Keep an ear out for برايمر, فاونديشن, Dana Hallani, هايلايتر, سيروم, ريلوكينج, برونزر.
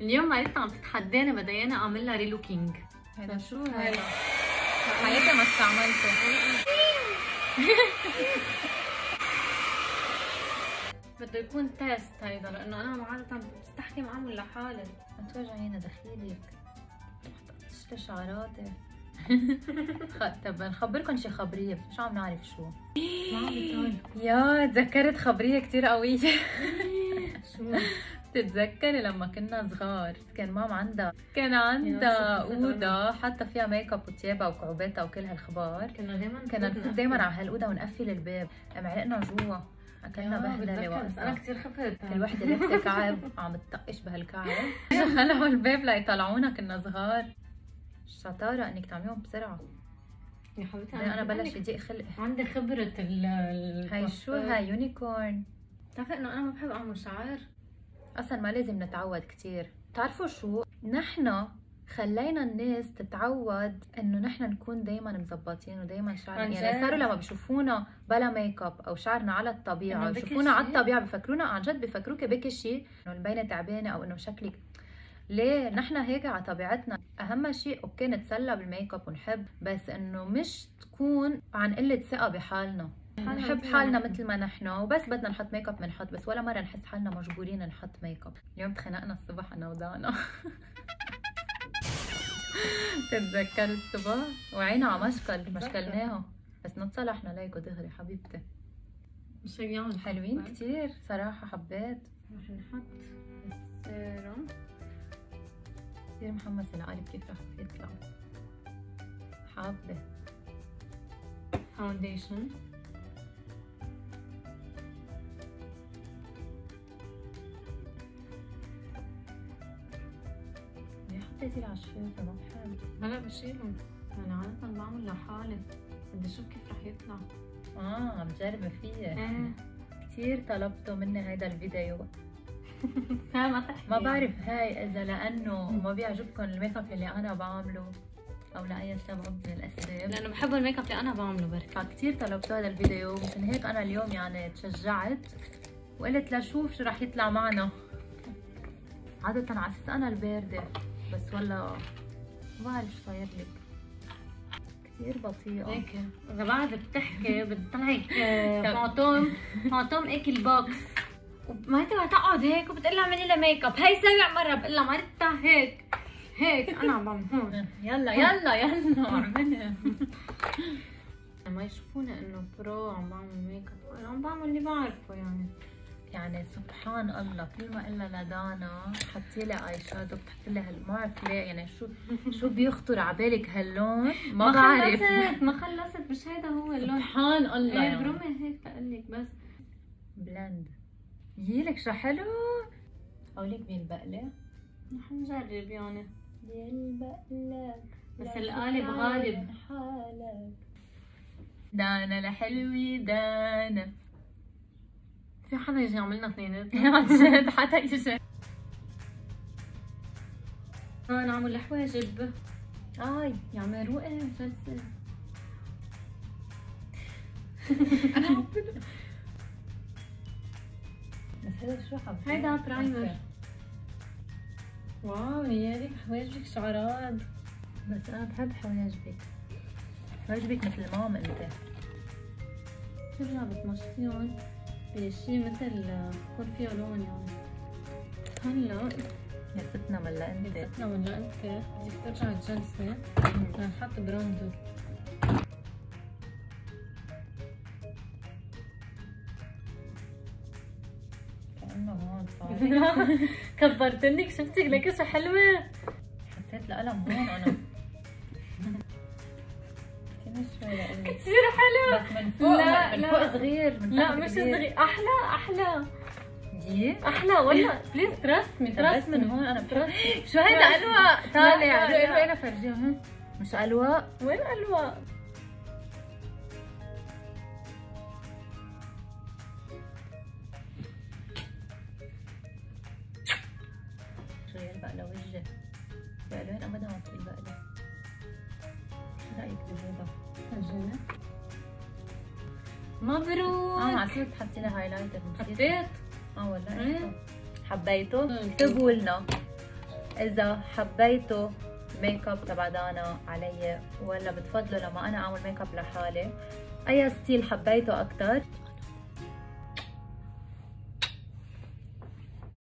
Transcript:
اليوم عرفت عم تتحدانا بديانا اعمل لها ريلوكينج. هيدا شو هيدا؟ حياتي ما استعملته. بده يكون تيست هيدا لانه انا عادة بستحكي معهم لحالي. عم توجعينا دخيلك. شتي شعراتي. طب نخبركم شي خبريه مش عم نعرف شو. يا تذكرت خبريه كثير قويه. شو؟ بتتذكري لما كنا صغار كان مام كان عندها اوضه حاطه فيها ميك اب وثيابها وكعوباتها وكل هالخبار، كنا دايما على هالاوضه ونقفل الباب، معلقنا جوا، اكلنا بهدله وقتها، بس انا كثير خفت كل وحده لابسه كعب عم تطقش بهالكعب، خلعوا الباب ليطلعونا كنا صغار. الشطاره انك تعمليهم بسرعه يا حبيبتي، انا بلش يضيق خلقي، عندي خبره هاي شو هاي يونيكورن. بتعرفي انه انا ما بحب اعمل شعر اصلا، ما لازم نتعود كثير. بتعرفوا شو؟ نحن خلينا الناس تتعود انه نحن نكون دايما مزبطين ودايما شعرنا، يعني صاروا لما بشوفونا بلا ميك اب او شعرنا على الطبيعه، بشوفونا على الطبيعه بفكرونا عن جد، بفكروك بكي شيء انه مبينه تعبانه او انه شكلك. ليه؟ نحن هيك على طبيعتنا. اهم شيء اوكي نتسلى بالميك اب ونحب، بس انه مش تكون عن قله ثقه بحالنا. نحب حالنا مثل ما نحن، وبس بدنا نحط ميك اب بنحط، بس ولا مره نحس حالنا مجبورين نحط ميك اب. اليوم تخنقنا الصبح انا ودانا. بتتذكر الصبح وعينا على مشكلناهم، بس نتصلحنا ليكو دغري حبيبتي. مش اليوم حلوين كثير صراحه، حبيت. رح نحط السيروم. كثير محمسه لقالب كيف رح يطلع. حابه فاونديشن بصير عشان تمام حالي. هلا بشيلهم، انا عادة بعمل لحالي، بدي اشوف كيف رح يطلع. عم جربه فيه. كثير طلبته مني هيدا الفيديو. ما بعرف هاي اذا لانه ما بيعجبكم الميك اب اللي انا بعمله او لاي سبب من الاسباب، لانه بحب الميك اب اللي انا بعمله بركي، فكثير طلبتوا هذا الفيديو، مشان هيك انا اليوم يعني تشجعت وقلت لشوف شو رح يطلع معنا. عادة على اساس انا البارده، بس والله ما بعرف شو صاير لك، كثير بطيئة هيك. إذا بعد بتحكي بتطلعك فانتوم اكل باكس، وما تبغى تقعد هيك وبتقول لها اعملي لها ميك اب، هي سابع مرة بقول لها مرتها هيك أنا عم بعمل هون، يلا اعملها. ما يشوفوني إنه برو عم بعمل ميك اب، أنا عم بعمل اللي بعرفه يعني سبحان الله. كل ما قلنا لدانا حطي لي اي شادو، بتحطي لي ما بعرف ليه، يعني شو بيخطر على بالك هاللون؟ ما بعرف. ما خلصت مش هيدا هو اللون سبحان الله. ايه يعني. برومي هيك بقول لك، بس بلند يلك شو حلو. قولك بالبقله رح نجرب، يعني بالبقله بس القالب غالب. دانا لحلوي دانا، في حدا يجي يعملنا اثنيناتنا عن جد، حدا يجي. نعمل الحواجب. يعمل رؤى مسلسل. انا بس هذا شو حبيبي؟ هيدا برايمر. واو يا حواجبك شعرات، بس انا بحب حواجبك مثل ماما انت. بترجع بتمشطيهم شيء مثل يكون فيه لون يعني. هلا يا ستنا ولا انت؟ بدك ترجعي تجلسي، نحط برونزر. كأنه هون صار. كبرتنك شفتك لك شو حلوة؟ حسيت لألم هون أنا. كتير حلو، بس من فوق، من فوق صغير، لا مش صغير، احلى دي احلى والله. بليز تراست من هون. انا بترست. شو هيدا الواء طالع؟ الواء انا فرجيهم، مش الواء. وين الواء؟ شو هي البقله وجه؟ البقلوين ابدا ما بتقول بقله. شو رايك بالبيضه؟ الجنة. مبروك. عسير تحطي لها هايلايتر. حطيت؟ والله حبيته. اكتبوا لنا اذا حبيتوا ميك اب تبع دانا علي ولا بتفضلوا لما انا اعمل ميك اب لحالي، اي ستيل حبيته اكتر.